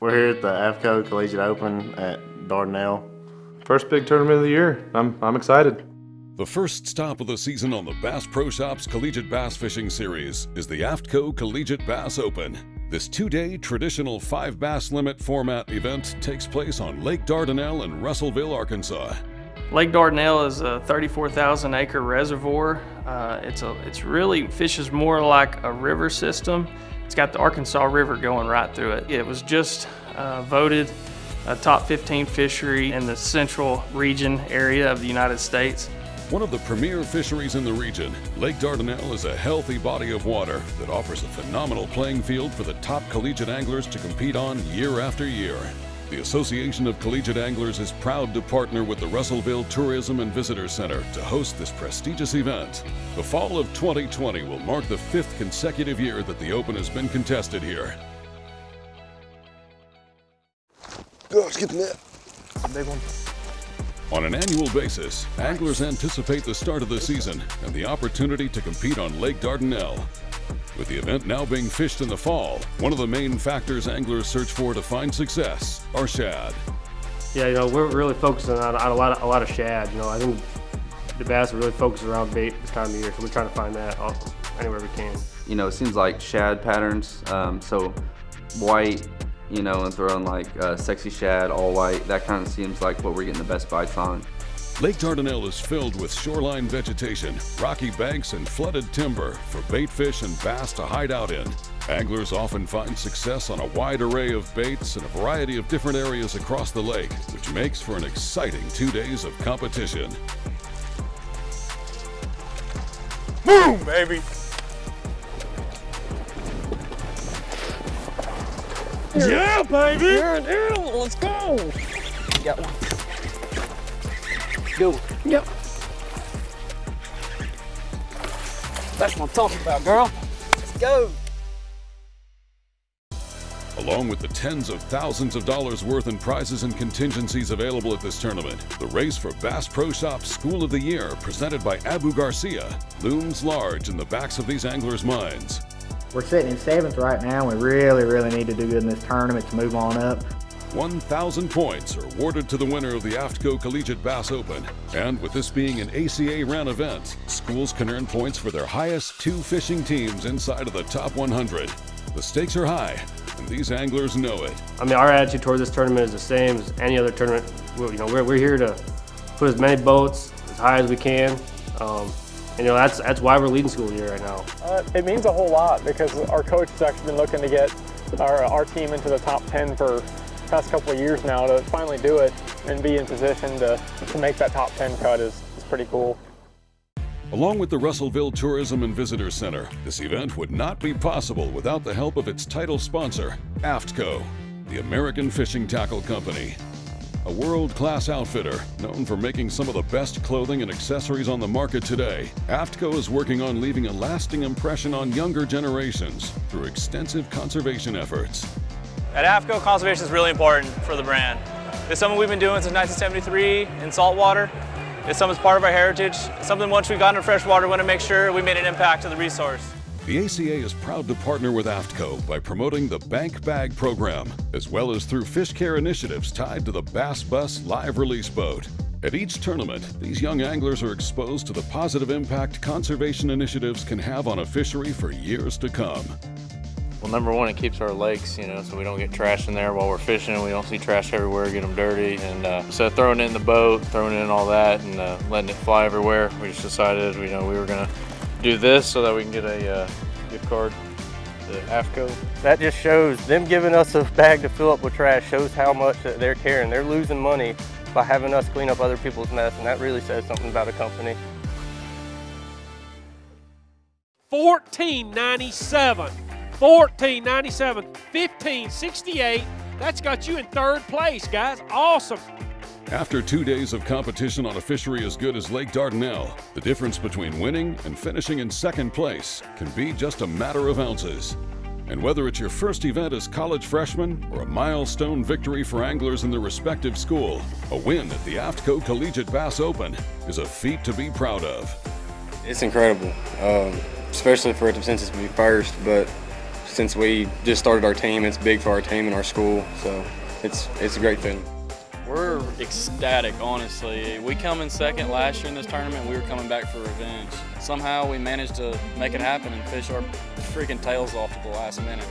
We're here at the AFTCO Collegiate Open at Dardanelle. First big tournament of the year. I'm excited. The first stop of the season on the Bass Pro Shops Collegiate Bass Fishing Series is the AFTCO Collegiate Bass Open. This two-day traditional 5-bass limit format event takes place on Lake Dardanelle in Russellville, Arkansas. Lake Dardanelle is a 34,000-acre reservoir. It's really fishes more like a river system. It's got the Arkansas River going right through it. It was just voted a top 15 fishery in the central region area of the United States. One of the premier fisheries in the region, Lake Dardanelle is a healthy body of water that offers a phenomenal playing field for the top collegiate anglers to compete on year after year. The Association of Collegiate Anglers is proud to partner with the Russellville Tourism and Visitor Center to host this prestigious event. The fall of 2020 will mark the 5th consecutive year that the Open has been contested here. Oh, let's get the net. It's a big one. On an annual basis, anglers anticipate the start of the season and the opportunity to compete on Lake Dardanelle. With the event now being fished in the fall, one of the main factors anglers search for to find success are shad. Yeah, you know, we're really focusing on a lot of shad. You know, I think the bass are really focused around bait this time of year, so we're trying to find that anywhere we can. You know, it seems like shad patterns, so white, you know, and throwing like sexy shad, all white, that kind of seems like what we're getting the best bites on. Lake Dardanelle is filled with shoreline vegetation, rocky banks, and flooded timber for bait fish and bass to hide out in. Anglers often find success on a wide array of baits in a variety of different areas across the lake, which makes for an exciting 2 days of competition. Boom, baby! Yeah, baby! You're an animal, let's go! Got one. Go. Yep. That's what I'm talking about, girl. Let's go! Along with the tens of thousands of dollars worth in prizes and contingencies available at this tournament, the race for Bass Pro Shops School of the Year, presented by Abu Garcia, looms large in the backs of these anglers' minds. We're sitting in 7th right now, and we really need to do good in this tournament to move on up. 1,000 points are awarded to the winner of the AFTCO Collegiate Bass Open. And with this being an ACA round event, schools can earn points for their highest 2 fishing teams inside of the top 100. The stakes are high, and these anglers know it. I mean, our attitude toward this tournament is the same as any other tournament. You know, we're here to put as many boats as high as we can. And, you know, that's why we're leading school year right now. It means a whole lot because our coach has actually been looking to get our team into the top 10 for the past couple of years now. To finally do it and be in position to make that top 10 cut is pretty cool. Along with the Russellville Tourism and Visitor Center, this event would not be possible without the help of its title sponsor, AFTCO, the American Fishing Tackle Company. A world-class outfitter, known for making some of the best clothing and accessories on the market today, AFTCO is working on leaving a lasting impression on younger generations through extensive conservation efforts. At AFTCO, conservation is really important for the brand. It's something we've been doing since 1973 in saltwater. It's something that's part of our heritage. It's something once we've gotten in freshwater, we want to make sure we made an impact to the resource. The ACA is proud to partner with AFTCO by promoting the Bank Bag Program, as well as through fish care initiatives tied to the Bass Bus live release boat. At each tournament, these young anglers are exposed to the positive impact conservation initiatives can have on a fishery for years to come. Well, number one, it keeps our lakes, you know, so we don't get trash in there while we're fishing. We don't see trash everywhere, get them dirty. And instead of throwing it in the boat, throwing it in all that, and letting it fly everywhere, we just decided, you know, we were going to do this so that we can get a gift card to AFTCO. That just shows them giving us a bag to fill up with trash, shows how much that they're caring. They're losing money by having us clean up other people's mess, and that really says something about a company. $14.97, $14.97, $15.68. That's got you in 3rd place, guys. Awesome. After 2 days of competition on a fishery as good as Lake Dardanelle, the difference between winning and finishing in 2nd place can be just a matter of ounces. And whether it's your first event as college freshmen or a milestone victory for anglers in their respective school, a win at the AFTCO Collegiate Bass Open is a feat to be proud of. It's incredible, especially for it to be first, but since we just started our team. It's big for our team and our school, so it's a great thing. We're ecstatic, honestly. We come in second last year in this tournament. We were coming back for revenge. Somehow we managed to make it happen and fish our freaking tails off at the last minute.